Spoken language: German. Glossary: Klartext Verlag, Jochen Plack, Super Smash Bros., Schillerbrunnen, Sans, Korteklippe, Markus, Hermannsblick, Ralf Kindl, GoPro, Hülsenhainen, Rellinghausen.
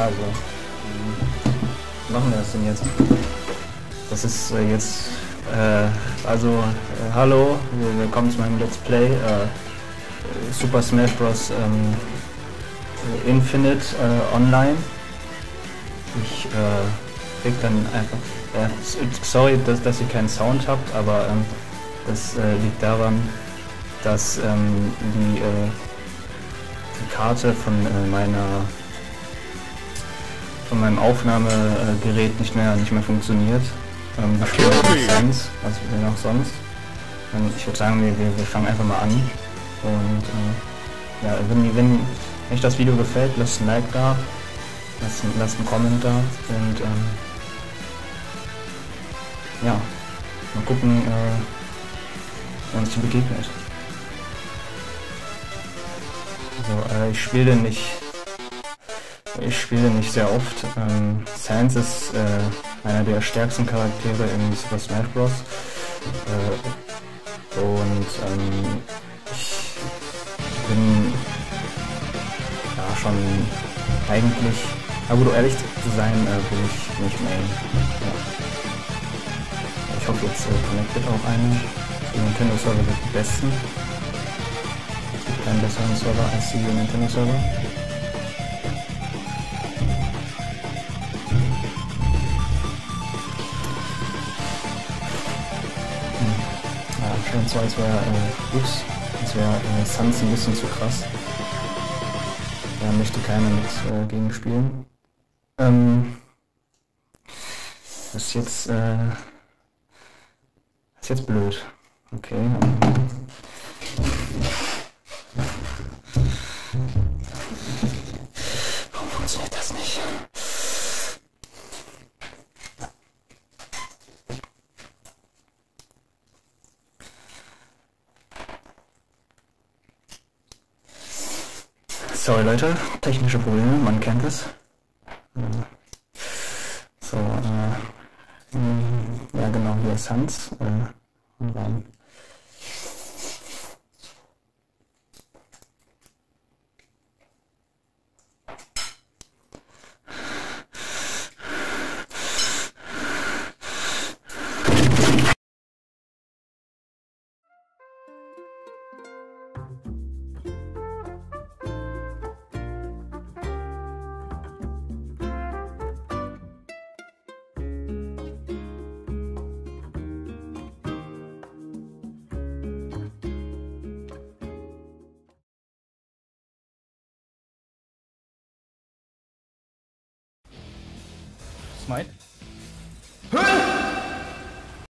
Also, wie machen wir das denn jetzt? Das ist jetzt, hallo, willkommen zu meinem Let's Play, Super Smash Bros. Infinite online. Ich krieg dann einfach, sorry, dass ihr keinen Sound habt, aber das liegt daran, dass die Karte von meinem Aufnahmegerät nicht mehr funktioniert. Sans, also wenn auch sonst. Ich würde sagen, wir fangen einfach mal an. Und ja, wenn euch das Video gefällt, lasst ein Like da, lasst einen Comment da und ja, mal gucken, wer uns begegnet. So, ich spiele nicht sehr oft. Sans ist einer der stärksten Charaktere in Super Smash Bros. Und ich bin ja schon eigentlich, aber gut, ehrlich zu sein, bin ich nicht mehr. Ja. Ich hoffe, jetzt connected auch einer. Die Nintendo-Server wird am besten. Es gibt keinen besseren Server als die Nintendo-Server. Und zwar, als wäre Sans ein bisschen zu krass. Da möchte keiner mit gegen spielen. Das ist jetzt, blöd. Okay. Warum funktioniert das nicht? Sorry Leute, technische Probleme, man kennt es. So, ja genau, hier ist Sans. Might